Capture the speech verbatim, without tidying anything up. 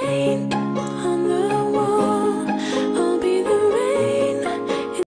pain.